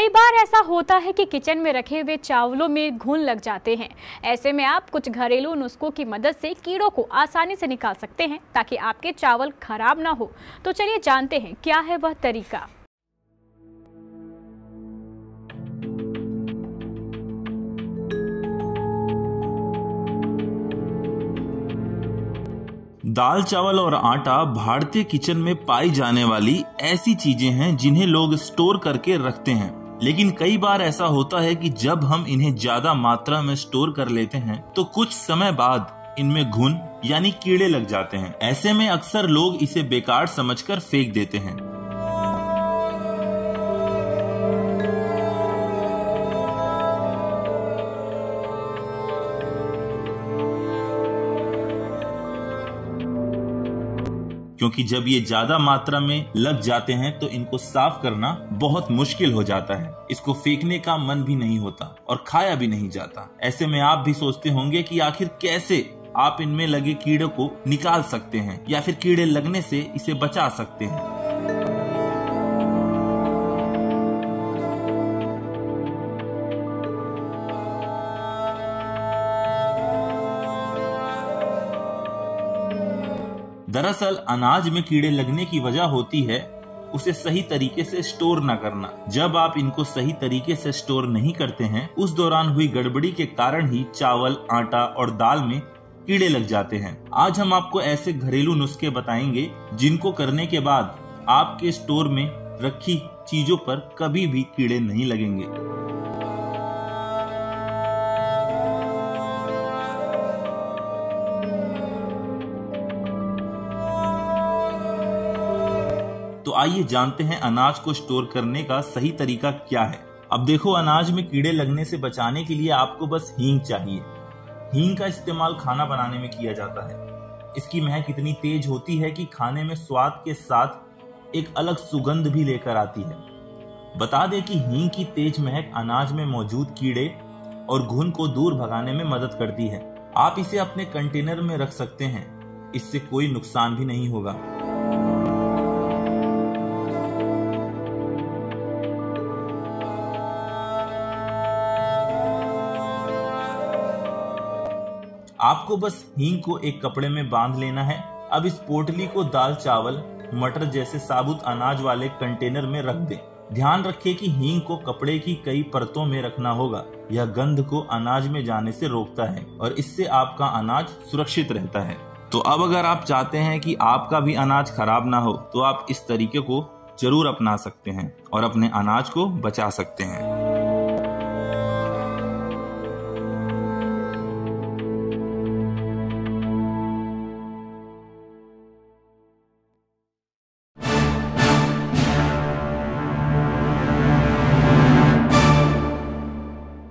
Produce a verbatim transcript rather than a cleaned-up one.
कई बार ऐसा होता है कि किचन में रखे हुए चावलों में घुन लग जाते हैं। ऐसे में आप कुछ घरेलू नुस्खों की मदद से कीड़ों को आसानी से निकाल सकते हैं ताकि आपके चावल खराब ना हो। तो चलिए जानते हैं क्या है वह तरीका। दाल, चावल और आटा भारतीय किचन में पाई जाने वाली ऐसी चीजें हैं जिन्हें लोग स्टोर करके रखते हैं, लेकिन कई बार ऐसा होता है कि जब हम इन्हें ज्यादा मात्रा में स्टोर कर लेते हैं तो कुछ समय बाद इनमें घुन यानी कीड़े लग जाते हैं। ऐसे में अक्सर लोग इसे बेकार समझकर फेंक देते हैं। क्योंकि जब ये ज्यादा मात्रा में लग जाते हैं तो इनको साफ करना बहुत मुश्किल हो जाता है। इसको फेंकने का मन भी नहीं होता और खाया भी नहीं जाता। ऐसे में आप भी सोचते होंगे कि आखिर कैसे आप इनमें लगे कीड़ों को निकाल सकते हैं या फिर कीड़े लगने से इसे बचा सकते हैं। दरअसल अनाज में कीड़े लगने की वजह होती है उसे सही तरीके से स्टोर न करना। जब आप इनको सही तरीके से स्टोर नहीं करते हैं, उस दौरान हुई गड़बड़ी के कारण ही चावल, आटा और दाल में कीड़े लग जाते हैं। आज हम आपको ऐसे घरेलू नुस्खे बताएंगे जिनको करने के बाद आपके स्टोर में रखी चीजों पर कभी भी कीड़े नहीं लगेंगे। तो आइए जानते हैं अनाज को स्टोर करने का सही तरीका क्या है। अब देखो, अनाज में कीड़े लगने से बचाने के लिए आपको बस हींग चाहिए। हींग का इस्तेमाल खाना बनाने में किया जाता है। इसकी महक इतनी तेज होती है कि खाने में स्वाद के साथ एक अलग सुगंध भी लेकर आती है। बता दें कि हींग की तेज महक अनाज में मौजूद कीड़े और घुन को दूर भगाने में मदद करती है। आप इसे अपने कंटेनर में रख सकते हैं, इससे कोई नुकसान भी नहीं होगा। आपको बस हींग को एक कपड़े में बांध लेना है। अब इस पोटली को दाल, चावल, मटर जैसे साबुत अनाज वाले कंटेनर में रख दें। ध्यान रखें कि हींग को कपड़े की कई परतों में रखना होगा। यह गंध को अनाज में जाने से रोकता है और इससे आपका अनाज सुरक्षित रहता है। तो अब अगर आप चाहते हैं कि आपका भी अनाज खराब ना हो तो आप इस तरीके को जरूर अपना सकते हैं और अपने अनाज को बचा सकते हैं।